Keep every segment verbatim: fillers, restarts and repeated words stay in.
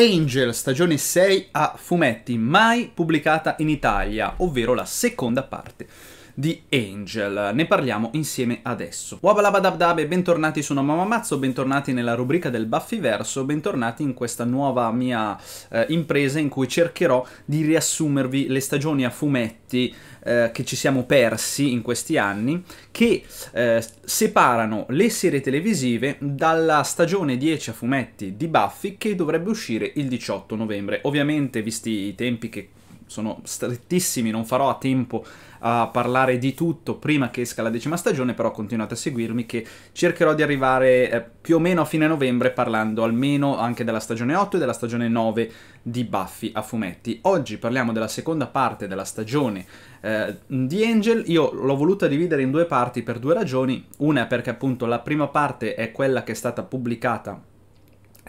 Angel, stagione sei a fumetti, mai pubblicata in Italia, ovvero la seconda parte di Angel. Ne parliamo insieme adesso. Wabalabadabdab, bentornati su Mamamazzo, bentornati nella rubrica del Buffyverso, bentornati in questa nuova mia eh, impresa in cui cercherò di riassumervi le stagioni a fumetti eh, che ci siamo persi in questi anni, che eh, separano le serie televisive dalla stagione dieci a fumetti di Buffy, che dovrebbe uscire il diciotto novembre. Ovviamente, visti i tempi che sono strettissimi, non farò a tempo a parlare di tutto prima che esca la decima stagione, però continuate a seguirmi che cercherò di arrivare eh, più o meno a fine novembre parlando almeno anche della stagione otto e della stagione nove di Buffy a fumetti. Oggi parliamo della seconda parte della stagione eh, di Angel. Io l'ho voluta dividere in due parti per due ragioni. Una è perché appunto la prima parte è quella che è stata pubblicata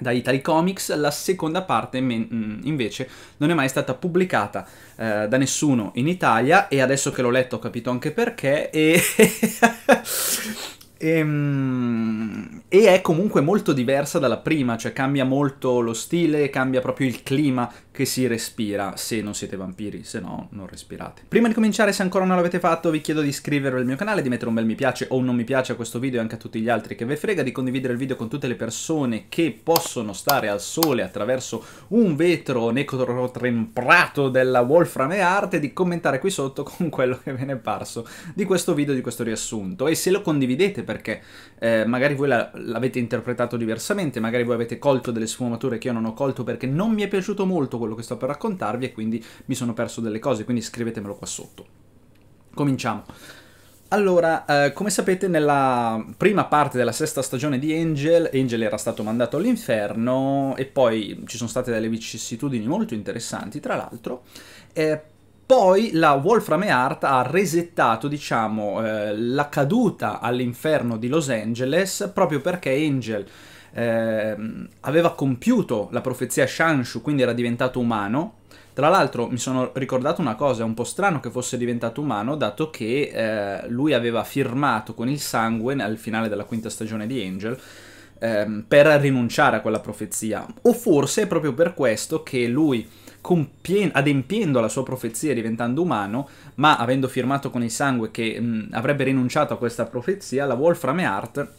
da Italia Comics, la seconda parte invece non è mai stata pubblicata eh, da nessuno in Italia, e adesso che l'ho letto ho capito anche perché, e... e, e è comunque molto diversa dalla prima, cioè cambia molto lo stile, cambia proprio il clima che si respira, se non siete vampiri, se no non respirate. Prima di cominciare, se ancora non l'avete fatto, vi chiedo di iscrivervi al mio canale, di mettere un bel mi piace o un non mi piace a questo video e anche a tutti gli altri che ve frega, di condividere il video con tutte le persone che possono stare al sole attraverso un vetro necotremprato della Wolfram e Arte, di commentare qui sotto con quello che ve ne è parso di questo video, di questo riassunto, e se lo condividete perché eh, magari voi l'avete interpretato diversamente, magari voi avete colto delle sfumature che io non ho colto perché non mi è piaciuto molto quello che sto per raccontarvi e quindi mi sono perso delle cose, quindi scrivetemelo qua sotto. Cominciamo. Allora, eh, come sapete, nella prima parte della sesta stagione di Angel, Angel era stato mandato all'inferno e poi ci sono state delle vicissitudini molto interessanti, tra l'altro. Eh, Poi la Wolfram e Art ha resettato, diciamo, eh, la caduta all'inferno di Los Angeles, proprio perché Angel eh, aveva compiuto la profezia Shanshu, quindi era diventato umano. Tra l'altro mi sono ricordato una cosa, è un po' strano che fosse diventato umano, dato che eh, lui aveva firmato con il sangue al finale della quinta stagione di Angel, ehm, per rinunciare a quella profezia. O forse è proprio per questo che lui, adempiendo la sua profezia e diventando umano, ma avendo firmato con il sangue che mh, avrebbe rinunciato a questa profezia, la Wolfram e Art ha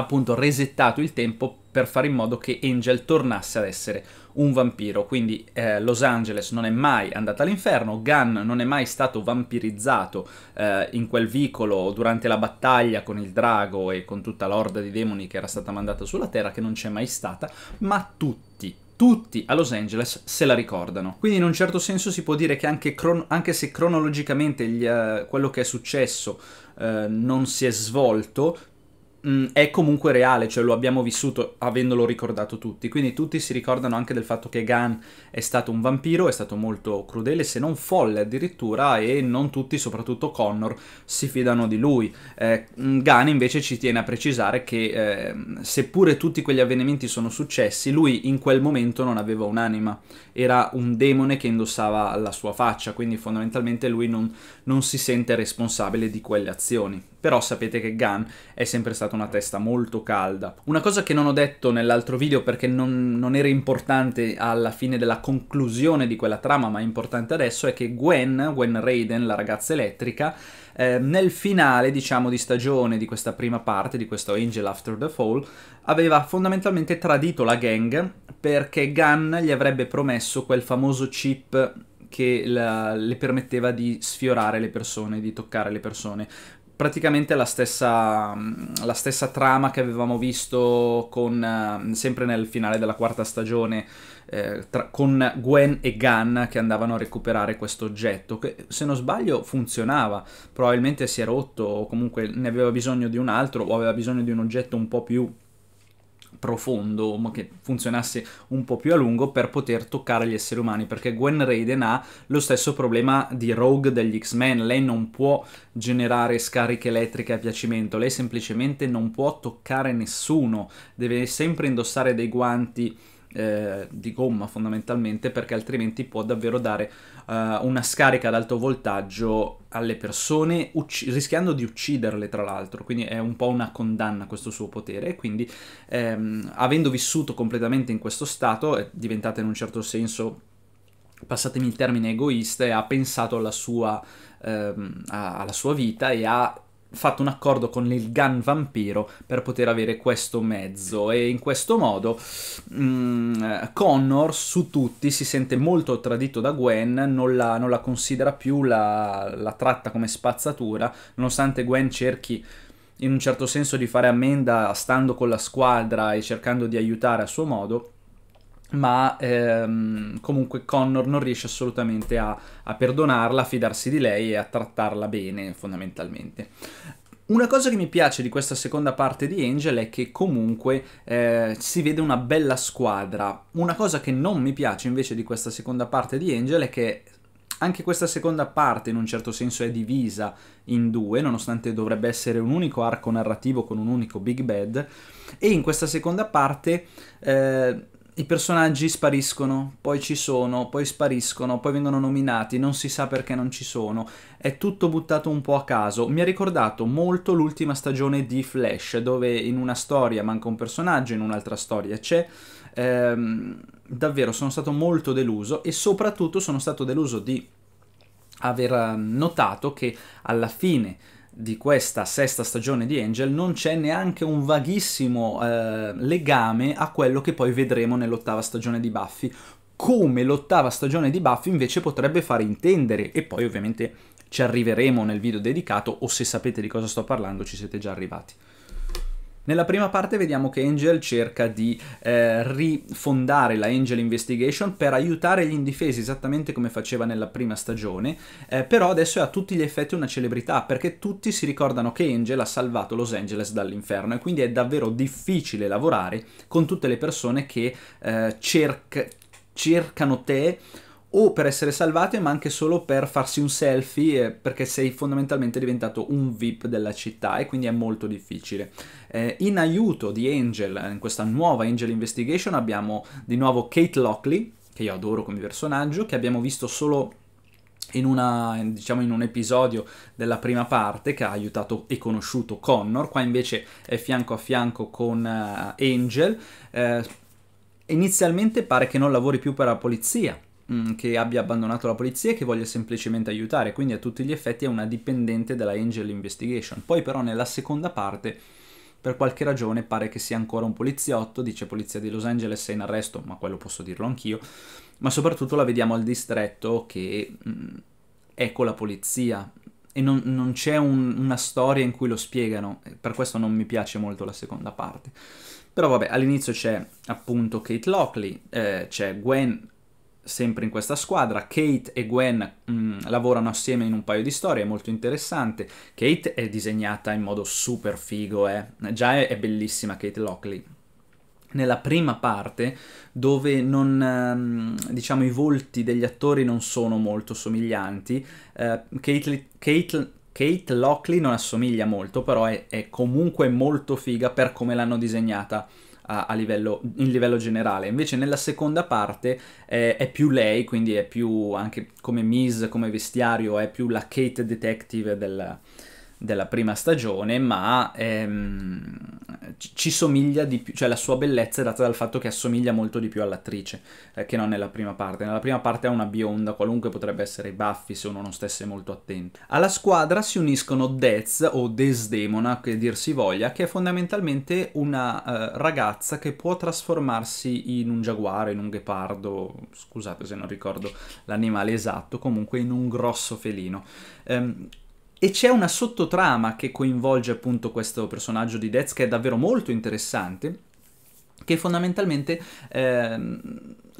appunto resettato il tempo per fare in modo che Angel tornasse ad essere un vampiro. Quindi eh, Los Angeles non è mai andata all'inferno, Gunn non è mai stato vampirizzato eh, in quel vicolo durante la battaglia con il drago e con tutta l'orda di demoni che era stata mandata sulla Terra, che non c'è mai stata, ma tutti Tutti a Los Angeles se la ricordano. Quindi in un certo senso si può dire che anche, cron anche se cronologicamente gli, eh, quello che è successo eh, non si è svolto, mh, è comunque reale, cioè lo abbiamo vissuto avendolo ricordato tutti. Quindi tutti si ricordano anche del fatto che Gunn è stato un vampiro, è stato molto crudele, se non folle addirittura, e non tutti, soprattutto Connor, si fidano di lui. Eh, Gunn invece ci tiene a precisare che eh, seppure tutti quegli avvenimenti sono successi, lui in quel momento non aveva un'anima, era un demone che indossava la sua faccia, quindi fondamentalmente lui non, non si sente responsabile di quelle azioni. Però sapete che Gunn è sempre stata una testa molto calda. Una cosa che non ho detto nell'altro video perché non, non era importante alla fine della conclusione di quella trama, ma è importante adesso, è che Gwen, Gwen Raiden, la ragazza elettrica, eh, nel finale, diciamo, di stagione di questa prima parte, di questo Angel After the Fall, aveva fondamentalmente tradito la gang perché Gunn gli avrebbe promesso quel famoso chip che la, le permetteva di sfiorare le persone, di toccare le persone. Praticamente la stessa, la stessa trama che avevamo visto con, sempre nel finale della quarta stagione, eh, tra, con Gwen e Gunn che andavano a recuperare questo oggetto, che se non sbaglio funzionava, probabilmente si è rotto o comunque ne aveva bisogno di un altro, o aveva bisogno di un oggetto un po' più profondo, ma che funzionasse un po' più a lungo per poter toccare gli esseri umani, perché Gwen Raiden ha lo stesso problema di Rogue degli X-Men, lei non può generare scariche elettriche a piacimento, lei semplicemente non può toccare nessuno, deve sempre indossare dei guanti eh, di gomma fondamentalmente, perché altrimenti può davvero dare eh, una scarica ad alto voltaggio alle persone, rischiando di ucciderle tra l'altro, quindi è un po' una condanna questo suo potere. E quindi ehm, avendo vissuto completamente in questo stato è diventata in un certo senso, passatemi il termine, egoista, e ha pensato alla sua, ehm, alla sua vita e ha fatto un accordo con il Gunn vampiro per poter avere questo mezzo. E in questo modo mh, Connor su tutti si sente molto tradito da Gwen, non la, non la considera più, la, la tratta come spazzatura, nonostante Gwen cerchi in un certo senso di fare ammenda stando con la squadra e cercando di aiutare a suo modo. Ma ehm, comunque Connor non riesce assolutamente a, a perdonarla, a fidarsi di lei e a trattarla bene fondamentalmente. Una cosa che mi piace di questa seconda parte di Angel è che comunque eh, si vede una bella squadra. Una cosa che non mi piace invece di questa seconda parte di Angel è che anche questa seconda parte in un certo senso è divisa in due, nonostante dovrebbe essere un unico arco narrativo con un unico Big Bad, e in questa seconda parte eh, i personaggi spariscono, poi ci sono, poi spariscono, poi vengono nominati, non si sa perché non ci sono. È tutto buttato un po' a caso. Mi ha ricordato molto l'ultima stagione di Flash, dove in una storia manca un personaggio, in un'altra storia c'è. Ehm, davvero sono stato molto deluso, e soprattutto sono stato deluso di aver notato che alla fine di questa sesta stagione di Angel non c'è neanche un vaghissimo eh, legame a quello che poi vedremo nell'ottava stagione di Buffy, come l'ottava stagione di Buffy invece potrebbe far intendere, e poi ovviamente ci arriveremo nel video dedicato, o se sapete di cosa sto parlando ci siete già arrivati. Nella prima parte vediamo che Angel cerca di eh, rifondare la Angel Investigation per aiutare gli indifesi, esattamente come faceva nella prima stagione, eh, però adesso è a tutti gli effetti una celebrità, perché tutti si ricordano che Angel ha salvato Los Angeles dall'inferno, e quindi è davvero difficile lavorare con tutte le persone che eh, cerc- cercano te o per essere salvate, ma anche solo per farsi un selfie, eh, perché sei fondamentalmente diventato un V I P della città, e quindi è molto difficile. Eh, in aiuto di Angel, in questa nuova Angel Investigation, abbiamo di nuovo Kate Lockley, che io adoro come personaggio, che abbiamo visto solo in, una, diciamo in un episodio della prima parte, che ha aiutato e conosciuto Connor. Qua invece è fianco a fianco con uh, Angel. Eh, inizialmente pare che non lavori più per la polizia, che abbia abbandonato la polizia e che voglia semplicemente aiutare, quindi a tutti gli effetti è una dipendente della Angel Investigation. Poi però nella seconda parte per qualche ragione pare che sia ancora un poliziotto, dice polizia di Los Angeles, sei in arresto, ma quello posso dirlo anch'io, ma soprattutto la vediamo al distretto che mh, è con la polizia, e non, non c'è un, una storia in cui lo spiegano, per questo non mi piace molto la seconda parte. Però vabbè, all'inizio c'è appunto Kate Lockley, eh, c'è Gwen sempre in questa squadra. Kate e Gwen mh, lavorano assieme in un paio di storie, è molto interessante. Kate è disegnata in modo super figo, eh. Già è, è bellissima Kate Lockley. Nella prima parte, dove non, diciamo, i volti degli attori non sono molto somiglianti, eh, Kate, Kate, Kate Lockley non assomiglia molto, però è, è comunque molto figa per come l'hanno disegnata a livello, in livello generale. Invece nella seconda parte eh, è più lei, quindi è più anche come Miss, come vestiario, è più la Kate Detective del, della prima stagione, ma ehm, ci somiglia di più, cioè la sua bellezza è data dal fatto che assomiglia molto di più all'attrice eh, che non nella prima parte. Nella prima parte è una bionda qualunque, potrebbe essere Buffy se uno non stesse molto attento. Alla squadra si uniscono Dez, o Desdemona che dir si voglia, che è fondamentalmente una eh, ragazza che può trasformarsi in un giaguaro, in un ghepardo, scusate se non ricordo l'animale esatto, comunque in un grosso felino. Ehm, E c'è una sottotrama che coinvolge appunto questo personaggio di Dez, che è davvero molto interessante, che fondamentalmente eh,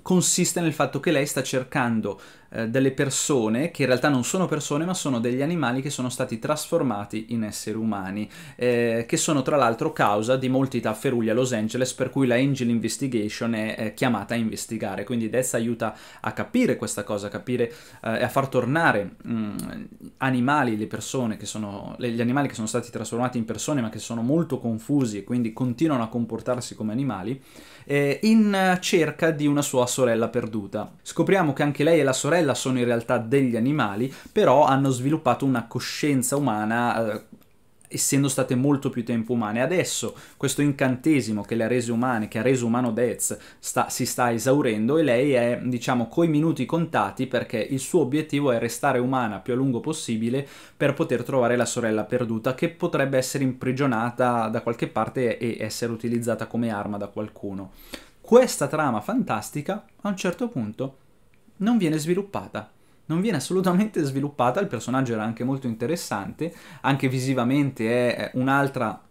consiste nel fatto che lei sta cercando eh, delle persone che in realtà non sono persone, ma sono degli animali che sono stati trasformati in esseri umani, eh, che sono tra l'altro causa di molti tafferugli a Los Angeles, per cui la Angel Investigation è eh, chiamata a investigare. Quindi Death aiuta a capire questa cosa, a capire e eh, a far tornare mh, animali, le persone che sono, gli animali che sono stati trasformati in persone ma che sono molto confusi e quindi continuano a comportarsi come animali, eh, in cerca di una sua sorella perduta. Scopriamo che anche lei e la sorella sono in realtà degli animali, però hanno sviluppato una coscienza umana, eh, essendo state molto più tempo umane. Adesso questo incantesimo che le ha rese umane, che ha reso umano Death, sta, si sta esaurendo e lei è, diciamo, coi minuti contati, perché il suo obiettivo è restare umana più a lungo possibile per poter trovare la sorella perduta, che potrebbe essere imprigionata da qualche parte e essere utilizzata come arma da qualcuno. Questa trama fantastica a un certo punto non viene sviluppata. Non viene assolutamente sviluppata, il personaggio era anche molto interessante, anche visivamente è un'altra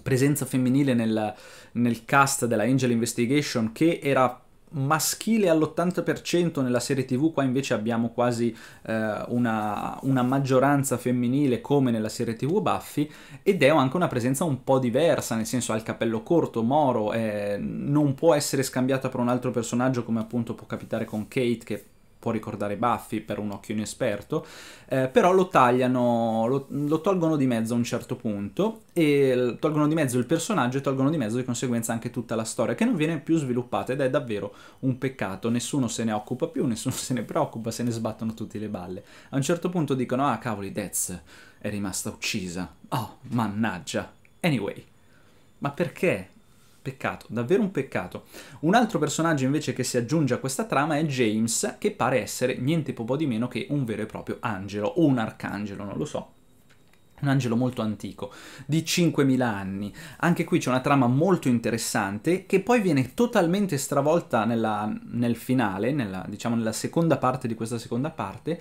presenza femminile nel, nel cast della Angel Investigation, che era maschile all'ottanta per cento nella serie tv, qua invece abbiamo quasi eh, una, una maggioranza femminile come nella serie tv Buffy, ed è anche una presenza un po' diversa, nel senso ha il capello corto, moro, eh, non può essere scambiata per un altro personaggio come appunto può capitare con Kate, che può ricordare Buffy per un occhio inesperto, eh, però lo tagliano, lo, lo tolgono di mezzo a un certo punto, e tolgono di mezzo il personaggio e tolgono di mezzo di conseguenza anche tutta la storia, che non viene più sviluppata, ed è davvero un peccato. Nessuno se ne occupa più, nessuno se ne preoccupa, se ne sbattono tutti le balle. A un certo punto dicono: ah cavoli, Death è rimasta uccisa, oh mannaggia, anyway, ma perché? Peccato, davvero un peccato. Un altro personaggio invece che si aggiunge a questa trama è James, che pare essere niente po' di meno che un vero e proprio angelo, o un arcangelo, non lo so. Un angelo molto antico, di cinquemila anni. Anche qui c'è una trama molto interessante, che poi viene totalmente stravolta nella, nel finale, nella, diciamo nella seconda parte di questa seconda parte.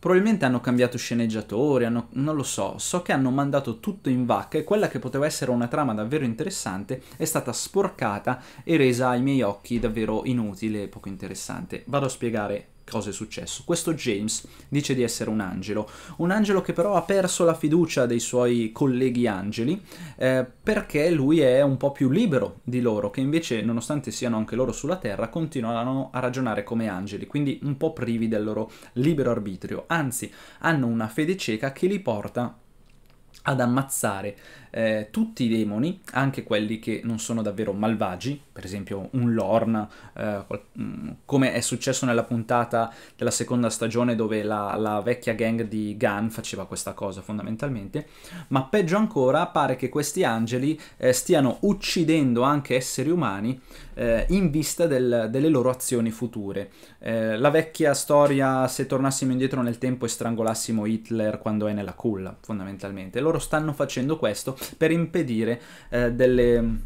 Probabilmente hanno cambiato sceneggiatori, hanno, non lo so, so che hanno mandato tutto in vacca e quella che poteva essere una trama davvero interessante è stata sporcata e resa ai miei occhi davvero inutile e poco interessante. Vado a spiegare cosa è successo. Questo James dice di essere un angelo, un angelo che però ha perso la fiducia dei suoi colleghi angeli, eh, perché lui è un po' più libero di loro, che invece, nonostante siano anche loro sulla terra, continuano a ragionare come angeli, quindi un po' privi del loro libero arbitrio, anzi hanno una fede cieca che li porta ad ammazzare eh, tutti i demoni, anche quelli che non sono davvero malvagi, per esempio un Lorn, eh, come è successo nella puntata della seconda stagione dove la, la vecchia gang di Gunn faceva questa cosa fondamentalmente. Ma peggio ancora, pare che questi angeli eh, stiano uccidendo anche esseri umani eh, in vista del, delle loro azioni future. Eh, la vecchia storia, se tornassimo indietro nel tempo e strangolassimo Hitler quando è nella culla, fondamentalmente. Loro stanno facendo questo per impedire eh, delle,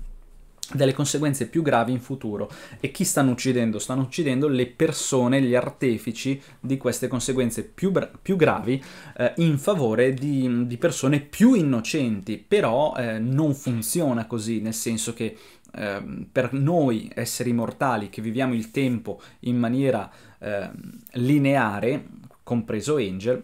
delle conseguenze più gravi in futuro. E chi stanno uccidendo? Stanno uccidendo le persone, gli artefici di queste conseguenze più, più gravi eh, in favore di, di persone più innocenti. Però eh, non funziona così, nel senso che eh, per noi esseri mortali che viviamo il tempo in maniera eh, lineare, compreso Angel,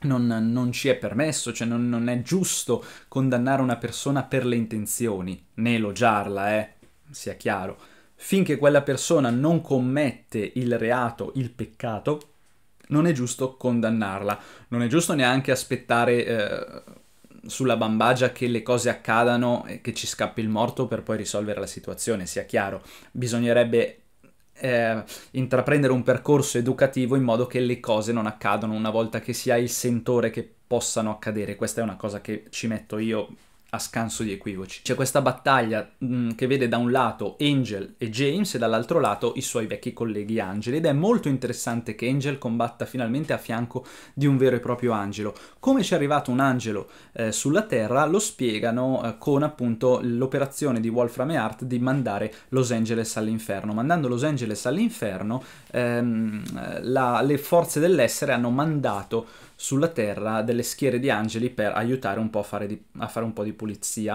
Non, non ci è permesso, cioè non, non è giusto condannare una persona per le intenzioni, né elogiarla, eh, sia chiaro. Finché quella persona non commette il reato, il peccato, non è giusto condannarla. Non è giusto neanche aspettare eh, sulla bambagia che le cose accadano e che ci scappi il morto per poi risolvere la situazione, sia chiaro. Bisognerebbe Eh, intraprendere un percorso educativo in modo che le cose non accadano una volta che si ha il sentore che possano accadere. Questa è una cosa che ci metto io a scanso di equivoci. C'è questa battaglia mh, che vede da un lato Angel e James e dall'altro lato i suoi vecchi colleghi angeli, ed è molto interessante che Angel combatta finalmente a fianco di un vero e proprio angelo. Come ci è arrivato un angelo eh, sulla terra lo spiegano eh, con appunto l'operazione di Wolfram e Hart di mandare Los Angeles all'inferno. Mandando Los Angeles all'inferno ehm, la, le forze dell'essere hanno mandato sulla terra delle schiere di angeli per aiutare un po' a fare, di, a fare un po' di pulizia.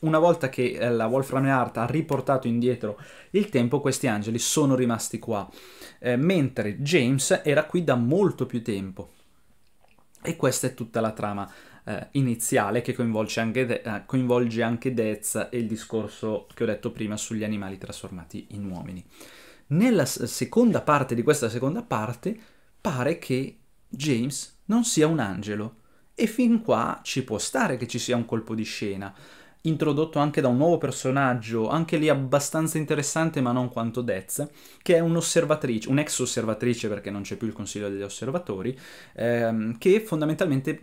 Una volta che la Wolfram e Hart ha riportato indietro il tempo, questi angeli sono rimasti qua, eh, mentre James era qui da molto più tempo. E questa è tutta la trama eh, iniziale, che coinvolge anche, De eh, coinvolge anche Dez e il discorso che ho detto prima sugli animali trasformati in uomini. Nella seconda parte di questa seconda parte pare che James non sia un angelo, e fin qua ci può stare che ci sia un colpo di scena, introdotto anche da un nuovo personaggio, anche lì abbastanza interessante ma non quanto Dez, che è un'osservatrice, un'ex-osservatrice perché non c'è più il Consiglio degli Osservatori, ehm, che fondamentalmente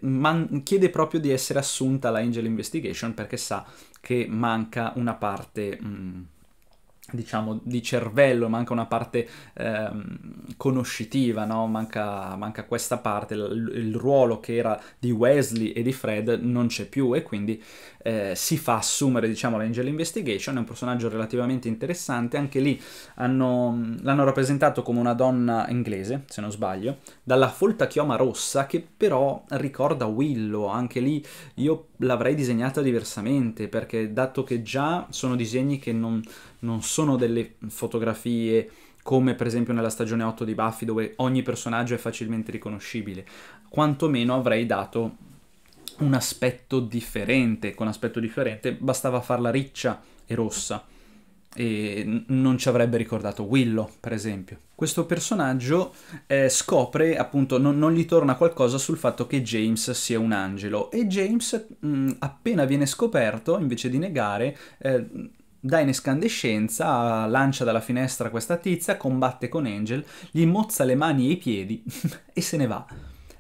chiede proprio di essere assunta alla Angel Investigation perché sa che manca una parte... Mh, diciamo di cervello, manca una parte eh, conoscitiva, no? manca, manca questa parte, il, il ruolo che era di Wesley e di Fred non c'è più, e quindi eh, si fa assumere, diciamo, l'Angel Investigation. È un personaggio relativamente interessante, anche lì l'hanno rappresentato come una donna inglese, se non sbaglio, dalla folta chioma rossa che però ricorda Willow. Anche lì io l'avrei disegnata diversamente, perché dato che già sono disegni che non, non sono delle fotografie come per esempio nella stagione otto di Buffy, dove ogni personaggio è facilmente riconoscibile, quantomeno avrei dato un aspetto differente. Con aspetto differente bastava farla riccia e rossa e non ci avrebbe ricordato Willow, per esempio. Questo personaggio eh, scopre, appunto, non, non gli torna qualcosa sul fatto che James sia un angelo, e James mh, appena viene scoperto, invece di negare, eh, dà in escandescenza, lancia dalla finestra questa tizia, combatte con Angel, gli mozza le mani e i piedi e se ne va.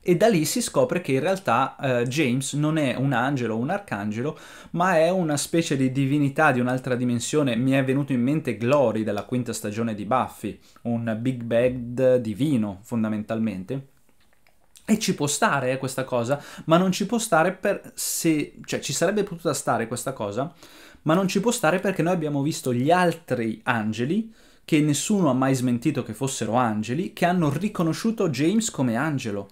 E da lì si scopre che in realtà eh, James non è un angelo o un arcangelo, ma è una specie di divinità di un'altra dimensione. Mi è venuto in mente Glory della quinta stagione di Buffy, un Big Bad divino fondamentalmente. E ci può stare eh, questa cosa, ma non ci può stare per se... Cioè ci sarebbe potuta stare questa cosa, ma non ci può stare perché noi abbiamo visto gli altri angeli, che nessuno ha mai smentito che fossero angeli, che hanno riconosciuto James come angelo.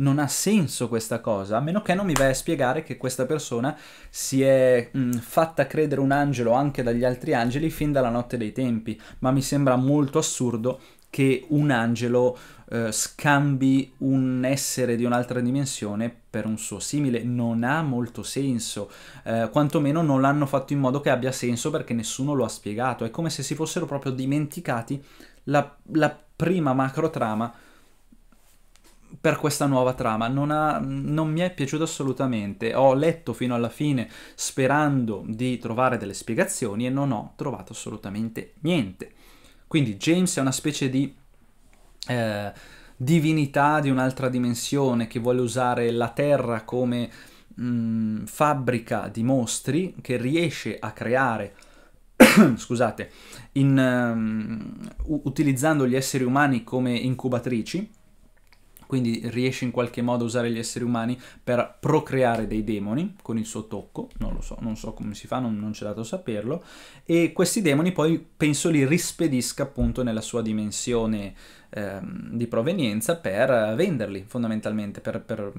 Non ha senso questa cosa, a meno che non mi vai a spiegare che questa persona si è mh, fatta credere un angelo anche dagli altri angeli fin dalla notte dei tempi, ma mi sembra molto assurdo che un angelo eh, scambi un essere di un'altra dimensione per un suo simile. Non ha molto senso, eh, quantomeno non l'hanno fatto in modo che abbia senso, perché nessuno lo ha spiegato. È come se si fossero proprio dimenticati la, la prima macro trama per questa nuova trama. Non, ha, non mi è piaciuto assolutamente. Ho letto fino alla fine sperando di trovare delle spiegazioni e non ho trovato assolutamente niente. Quindi James è una specie di eh, divinità di un'altra dimensione che vuole usare la Terra come mh, fabbrica di mostri, che riesce a creare scusate, in, um, utilizzando gli esseri umani come incubatrici. Quindi riesce in qualche modo a usare gli esseri umani per procreare dei demoni con il suo tocco, non lo so, non so come si fa, non, non c'è dato a saperlo, e questi demoni poi penso li rispedisca appunto nella sua dimensione eh, di provenienza per venderli fondamentalmente, per, per,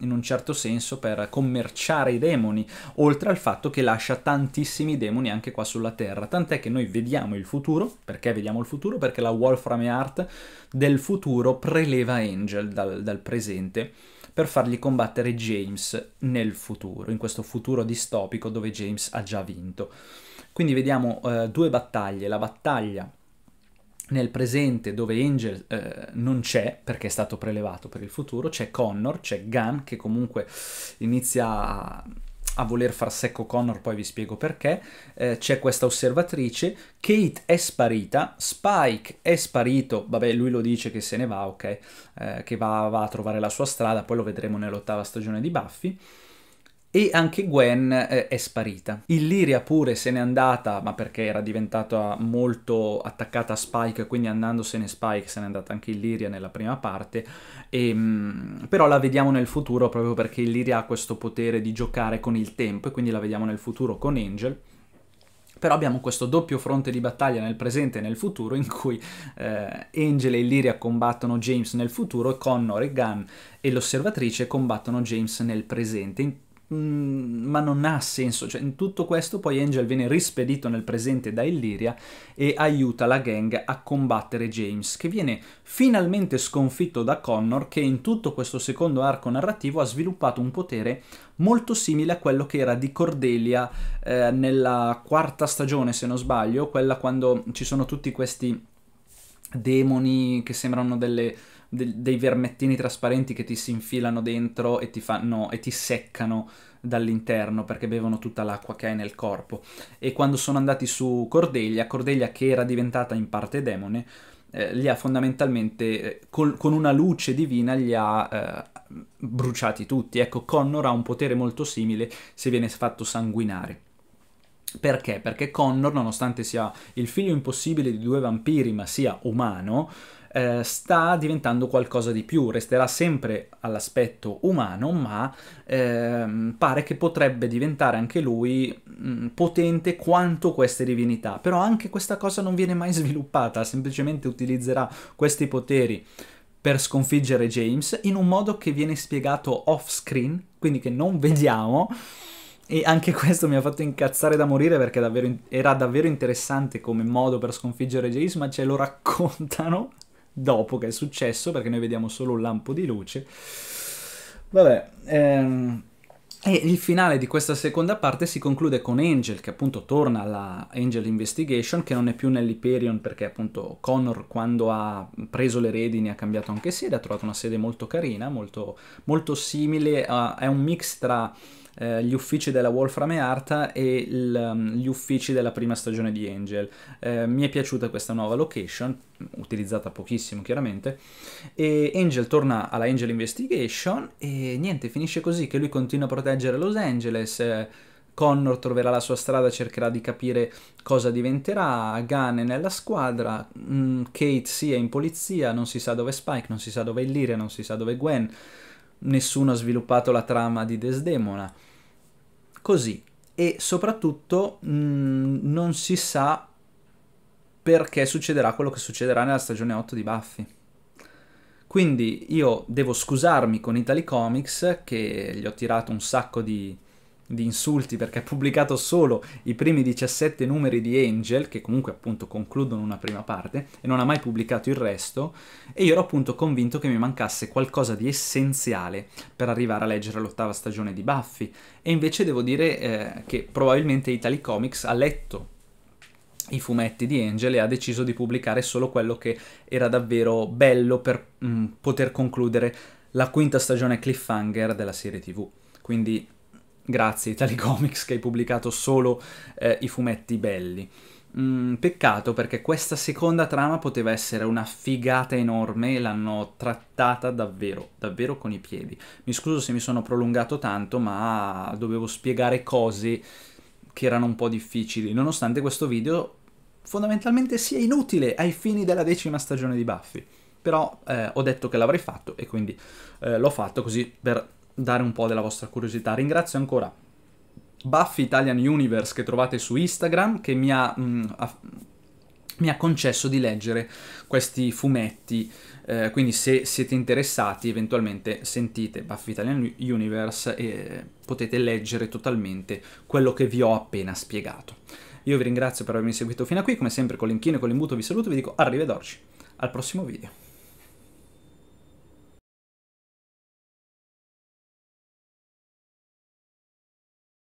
in un certo senso per commerciare i demoni, oltre al fatto che lascia tantissimi demoni anche qua sulla Terra, tant'è che noi vediamo il futuro. Perché vediamo il futuro? Perché la Wolfram e Hart del futuro preleva Angel dal, dal presente per fargli combattere James nel futuro, in questo futuro distopico dove James ha già vinto. Quindi vediamo eh, due battaglie, la battaglia nel presente dove Angel eh, non c'è perché è stato prelevato per il futuro, c'è Connor, c'è Gunn che comunque inizia a, a voler far secco Connor, poi vi spiego perché, eh, c'è questa osservatrice, Kate è sparita, Spike è sparito, vabbè lui lo dice che se ne va, ok, eh, che va, va a trovare la sua strada, poi lo vedremo nell'ottava stagione di Buffy. E anche Gwen eh, è sparita. Illyria pure se n'è andata, ma perché era diventata molto attaccata a Spike, quindi andandosene Spike se n'è andata anche Illyria nella prima parte, e, mh, però la vediamo nel futuro proprio perché Illyria ha questo potere di giocare con il tempo, e quindi la vediamo nel futuro con Angel. Però abbiamo questo doppio fronte di battaglia nel presente e nel futuro, in cui eh, Angel e Illyria combattono James nel futuro, e Connor e Gunn e l'osservatrice combattono James nel presente, Mm, ma non ha senso, cioè in tutto questo poi Angel viene rispedito nel presente da Illyria e aiuta la gang a combattere James, che viene finalmente sconfitto da Connor, che in tutto questo secondo arco narrativo ha sviluppato un potere molto simile a quello che era di Cordelia eh, nella quarta stagione, se non sbaglio, quella quando ci sono tutti questi demoni che sembrano delle... dei vermettini trasparenti che ti si infilano dentro e ti fanno e ti seccano dall'interno perché bevono tutta l'acqua che hai nel corpo. E quando sono andati su Cordelia, Cordelia che era diventata in parte demone, eh, li ha fondamentalmente eh, col, con una luce divina li ha eh, bruciati tutti. Ecco, Connor ha un potere molto simile se viene fatto sanguinare. Perché? Perché Connor, nonostante sia il figlio impossibile di due vampiri ma sia umano, eh, sta diventando qualcosa di più, resterà sempre all'aspetto umano, ma eh, pare che potrebbe diventare anche lui mh, potente quanto queste divinità. Però anche questa cosa non viene mai sviluppata, semplicemente utilizzerà questi poteri per sconfiggere James in un modo che viene spiegato off screen, quindi che non vediamo. E anche questo mi ha fatto incazzare da morire perché davvero, era davvero interessante come modo per sconfiggere James, ma ce lo raccontano dopo che è successo, perché noi vediamo solo un lampo di luce. Vabbè, ehm, e il finale di questa seconda parte si conclude con Angel, che appunto torna alla Angel Investigation, che non è più nell'Hyperion perché appunto Connor, quando ha preso le redini, ha cambiato anche sede, ha trovato una sede molto carina, molto, molto simile, a, è un mix tra gli uffici della Wolfram e Arta e il, um, gli uffici della prima stagione di Angel. Eh, mi è piaciuta questa nuova location, utilizzata pochissimo chiaramente, e Angel torna alla Angel Investigation e niente, finisce così, che lui continua a proteggere Los Angeles, eh, Connor troverà la sua strada, cercherà di capire cosa diventerà, Gunn è nella squadra, mh, Kate sì, è in polizia, non si sa dove è Spike, non si sa dove è Illyria, non si sa dove è Gwen, nessuno ha sviluppato la trama di Desdemona. Così, e soprattutto mh, non si sa perché succederà quello che succederà nella stagione otto di Buffy. Quindi io devo scusarmi con Italia Comics, che gli ho tirato un sacco di, di insulti perché ha pubblicato solo i primi diciassette numeri di Angel, che comunque appunto concludono una prima parte, e non ha mai pubblicato il resto, e io ero appunto convinto che mi mancasse qualcosa di essenziale per arrivare a leggere l'ottava stagione di Buffy, e invece devo dire eh, che probabilmente Italia Comics ha letto i fumetti di Angel e ha deciso di pubblicare solo quello che era davvero bello per mh, poter concludere la quinta stagione cliffhanger della serie tv. Quindi grazie Italia Comics che hai pubblicato solo eh, i fumetti belli. Mm, peccato, perché questa seconda trama poteva essere una figata enorme e l'hanno trattata davvero, davvero con i piedi. Mi scuso se mi sono prolungato tanto, ma dovevo spiegare cose che erano un po' difficili, nonostante questo video fondamentalmente sia inutile ai fini della decima stagione di Buffy. Però eh, ho detto che l'avrei fatto e quindi eh, l'ho fatto così per dare un po' della vostra curiosità. Ringrazio ancora Buffy Italian Universe, che trovate su Instagram, che mi ha, mh, ha, mi ha concesso di leggere questi fumetti, eh, quindi se siete interessati eventualmente sentite Buffy Italian Universe e potete leggere totalmente quello che vi ho appena spiegato. Io vi ringrazio per avermi seguito fino a qui, come sempre con l'inchino e con l'imbuto vi saluto e vi dico arrivederci al prossimo video.